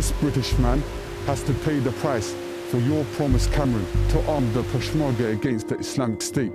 This British man has to pay the price for your promise, Cameron, to arm the Peshmerga against the Islamic State.